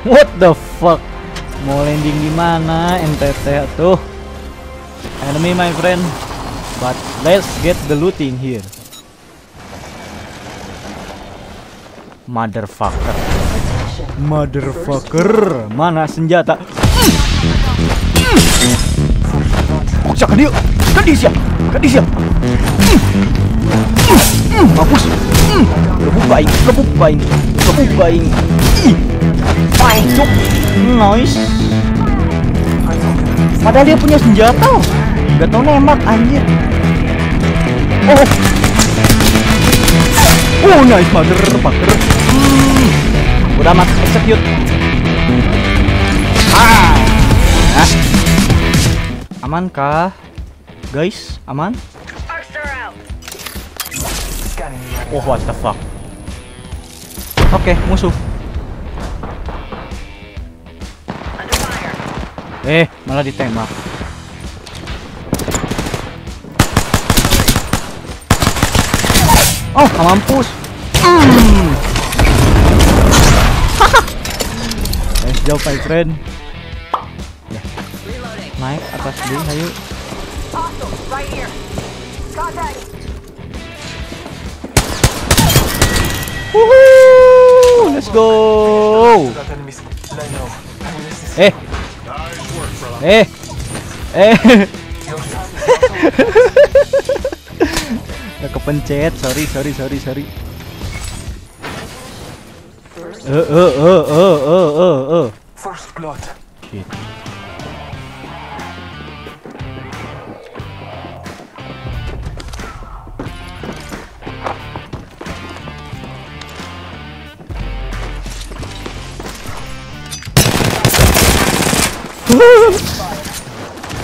What the fuck? Mau landing di mana NTT tuh? Enemy my friend. But let's get the looting here. Motherfucker. Motherfucker. Mana senjata? Cak dia. Kadisia. Mampus. Lebuk baik. Baik tuh. Nice. Padahal dia punya senjata. Gak tau nembak anjir. Oh nice motherfucker. Udah mas execute. Amankah? Guys, aman? Oh, what the fuck? Oke, musuh. Malah ditembak. Oh, mampus. Nice job, my friend. Naik atas dulu, ayo. Right here. Contact. Woohoo! Let's go. Nggak kepencet, sorry. First blood. Shit.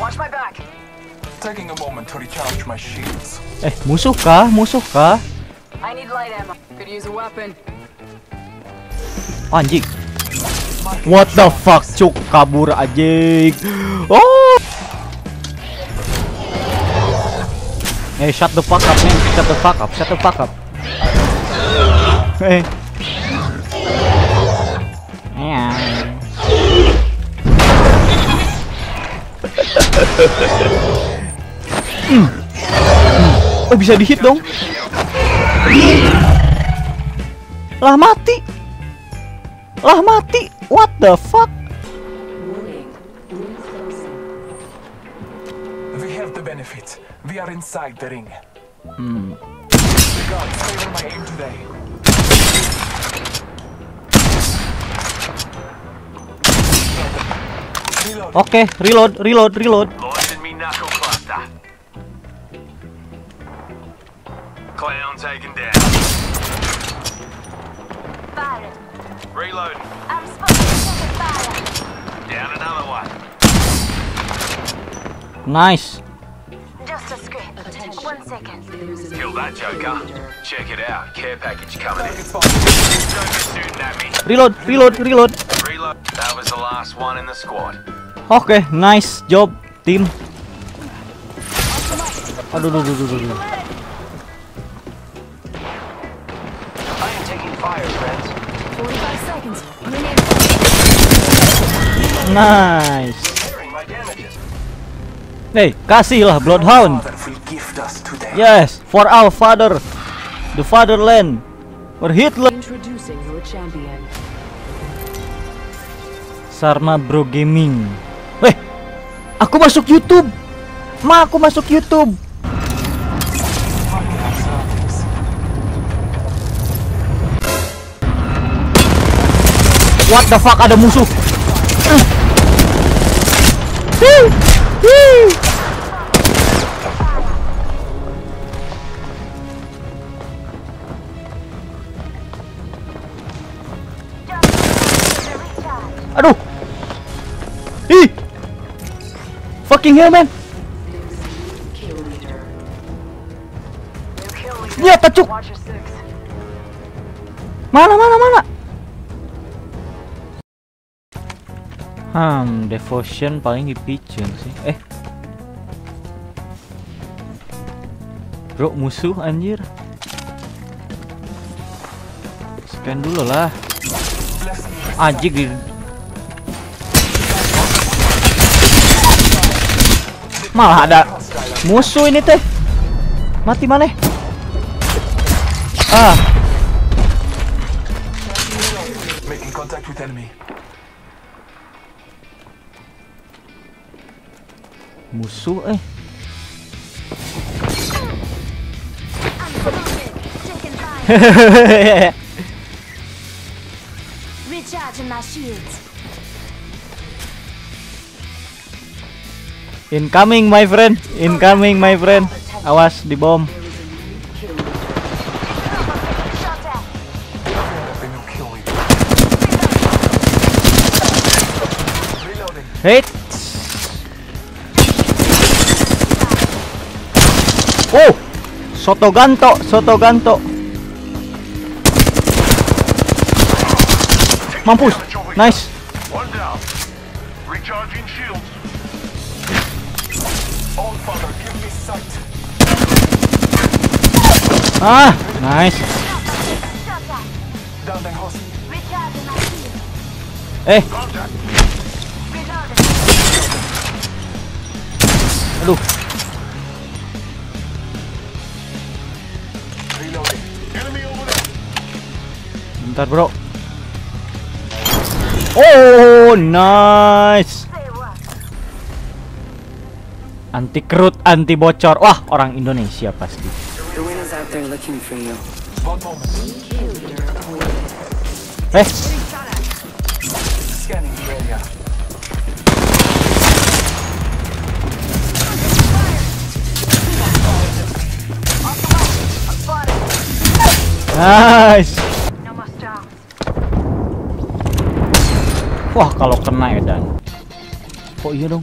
Watch my back. Taking a moment to recharge my shields. Musuh kah? I need light ammo. Could use a weapon. Anjing. What the fuck, cuk, kabur anjing. Oh. Hey, shut the fuck up, man. Shut the fuck up. Hey. Oh, bisa dihit dong. Lah mati. What the fuck? We have the benefit. We are inside the ring. God favor my aim today. Oke, reload. Nice. Just a script. Attention. 1 second. Kill that joker. Check it out. Care package coming in. Reload. That was the last one in the squad. Oke, nice job, tim. Aduh. Nice. Hey, kasihlah Bloodhound. Yes, for our father, the fatherland, for Hitler. Sarma Bro Gaming. Aku masuk YouTube. What the fuck, ada musuh. fucking hell, man! Dia pecuk. Mana? Devotion paling dipicun sih. Bro, musuh anjir. Scan dulu lah. Anjir di malah ada musuh ini teh. Mati mana? Making contact with enemy. Musuh Recharging my shields. Incoming my friend, awas di bom. Hei. Oh, soto ganto. Mampus. Nice. Nice. Aduh. Bentar, bro. Oh, nice. Anti kerut, anti bocor. Wah, orang Indonesia pasti. Nice. Wah, kalau kena edan. Oh iya dong.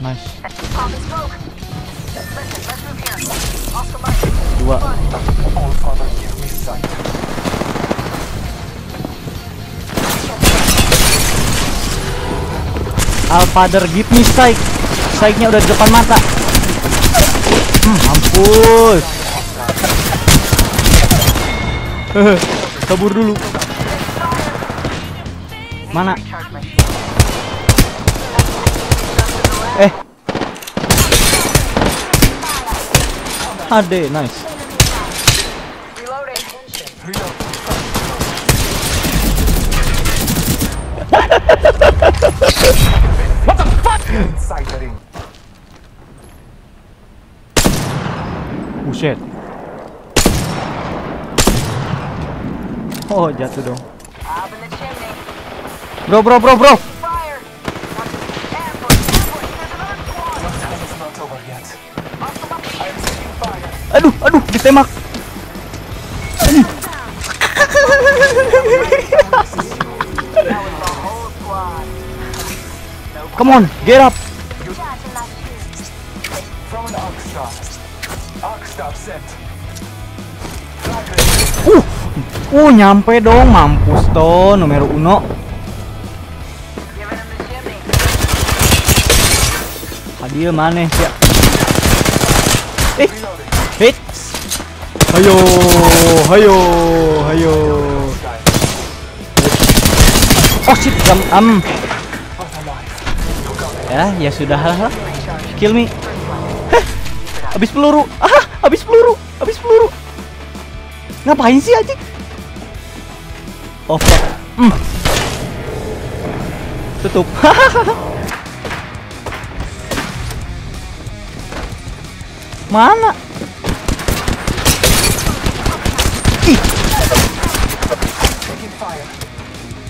Nice. Dua. Alfather give me strike. Strike-nya udah di depan mata. Mampus. Kabur dulu. Mana? Ade, nice. What the fuck? Buset. Oh, jatuh dong. Bro. Aduh, ditembak. Come on, get up. Nyampe dong, mampus toh, nomor uno. Hadiah mana sih? Hayo. Oh shit, ya sudahlah. Kill me. Habis peluru. Ngapain sih anjing? Oh fuck. Tutup. Mana?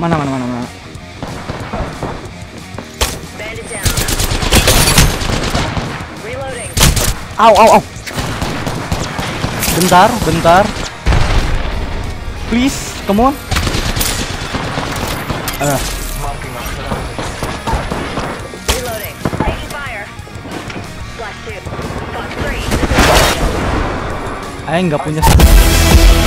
Mana? Au. Bentar. Please, come on. Ayo nggak punya.